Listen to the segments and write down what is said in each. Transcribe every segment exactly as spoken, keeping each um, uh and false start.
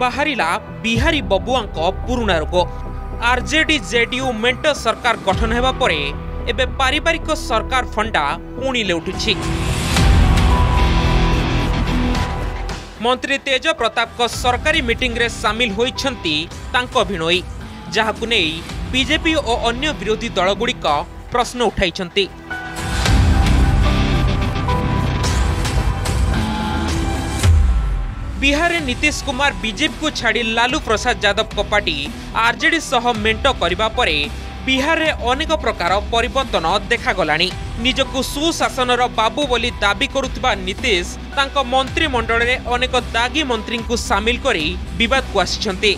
बाहरा बिहारी बबुआ पुराणा रोग। आरजेडी जेडीयू मेंट सरकार गठन होगा पर एबे पारिवारिक सरकार फंडा पुणी लेउठुछि। मंत्री तेज प्रताप सरकारी मीटिंग रे शामिल होइछंती तांको भिणोई, जहाकु नै बीजेपी और अन्य विरोधी दलगुड़िक प्रश्न उठाइछंती। बिहार में नीतीश कुमार बीजेपी को छाड़ी लालू प्रसाद यादव को पार्टी आरजेडी सह मेंट करिबा परे बिहार में अनेक प्रकार परिवर्तन देखागला। निजकु सुशासन बाबू बोली दाबी करुवा नीतीश तांको मंत्रिमंडल में अनेक दागी मंत्री को सामिल करी विवाद को आसिछंती।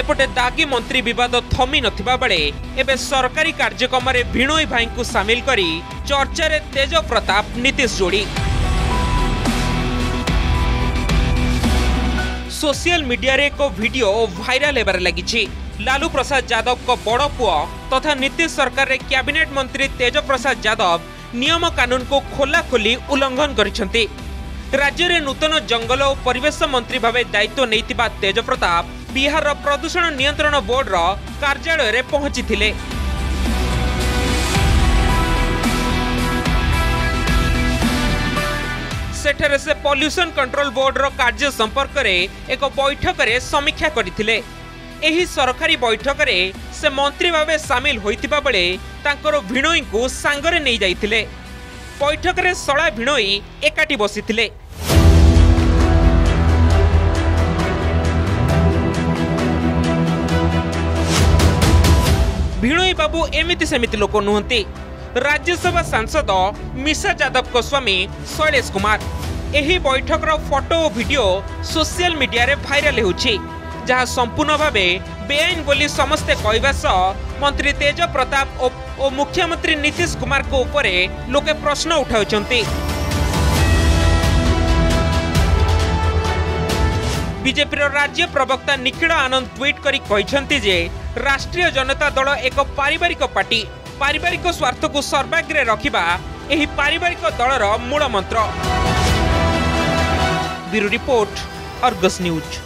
एपटे दागी मंत्री विवाद थमी नथिबा बेले एबे सरकारी कार्यक्रम में भिणोई भाई को सामिल करी चर्चा रे तेज प्रताप नीतीश जोड़ी। सोशल मीडिया रे को वीडियो वायरल होबार लगी। लालू प्रसाद यादव को बड़ पुओ तथा नीतीश सरकार रे कैबिनेट मंत्री तेज प्रसाद यादव नियम कानून को खोला खोली उल्लंघन करिसेंती। राज्य रे नूतन जंगल और परिवेश मंत्री भावे दायित्व नैतिबा तेज प्रताप बिहार प्रदूषण नियंत्रण बोर्ड रो कार्यालय रे पहुंची थिले। सेठरे से पॉल्यूशन कंट्रोल बोर्ड रो कार्य संपर्क में एक बैठक रे समीक्षा करथिले। एही सरकारी बैठक रे से मंत्री भावे सामिल होइतिबा बेले तांकर भिणोई को सांगरे नै जाइथिले। बैठक रे सड़ा भिणोई एकाठी बसिथिले। भिणोई बाबू एमिति सेमिति लोक नुहंती। राज्यसभा सांसद मिसा यादव को स्वामी शैलेश कुमार एही बैठक रो फोटो और वीडियो सोशल मीडिया रे वायरल होछि, जहां संपूर्ण भाव बेआईन बोली समस्ते कहवा सह मंत्री तेज प्रताप और मुख्यमंत्री नीतीश कुमार को ऊपर लोके प्रश्न उठाउछंती। बीजेपी राज्य प्रवक्ता निखिल आनंद ट्वीट करी कहिसंती जे राष्ट्रीय जनता दल एक पारिवारिक पार्टी, पारिवारिक स्वार्थ को सर्वाग्रे रखिबा एही पारिवारिक दलर मूल मंत्र। Bureau report, Argus news.